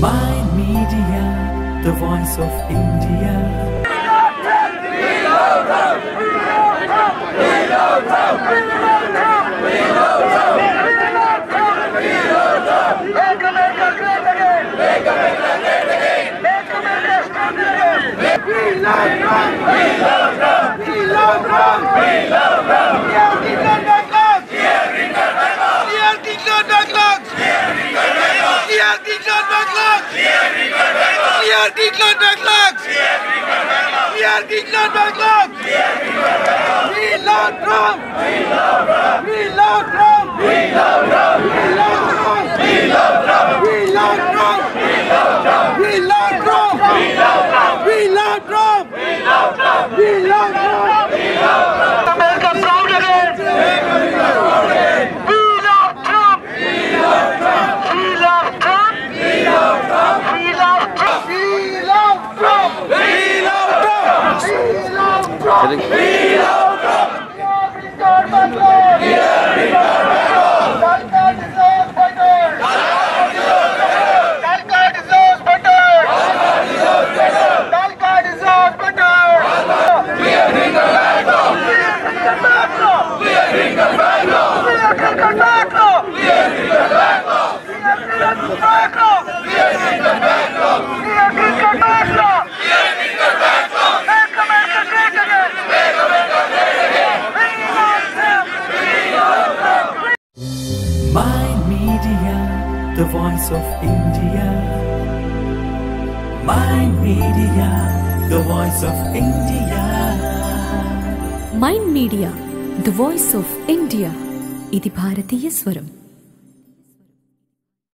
My Media, the voice of India. My Media, the voice of India. My Media, the voice of India. My Media, the voice of India. Iti Bharatiya Swaram.